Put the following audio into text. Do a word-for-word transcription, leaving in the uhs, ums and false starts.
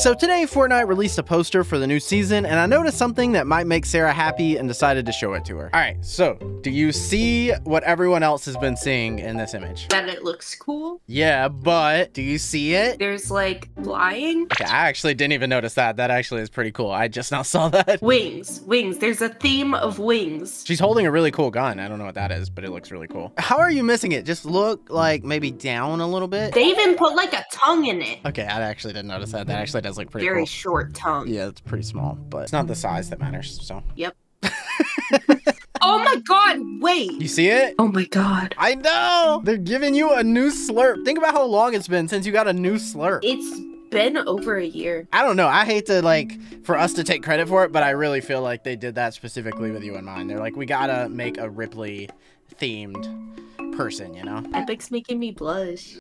So today, Fortnite released a poster for the new season, and I noticed something that might make Sarah happy and decided to show it to her. All right, so do you see what everyone else has been seeing in this image? That it looks cool? Yeah, but do you see it? There's like flying. Okay, I actually didn't even notice that. That actually is pretty cool. I just now saw that. Wings, wings. There's a theme of wings. She's holding a really cool gun. I don't know what that is, but it looks really cool. How are you missing it? Just look like maybe down a little bit. They even put like a tongue in it. Okay, I actually didn't notice that. That actually does. Like pretty very cool. Short tongue. Yeah, it's pretty small, but it's not the size that matters, so. Yep. Oh my god, wait. You see it? Oh my god. I know! They're giving you a new slurp. Think about how long it's been since you got a new slurp. It's been over a year. I don't know. I hate to, like, for us to take credit for it, but I really feel like they did that specifically with you in mind. They're like, we gotta make a Ripley-themed person, you know? Epic's making me blush.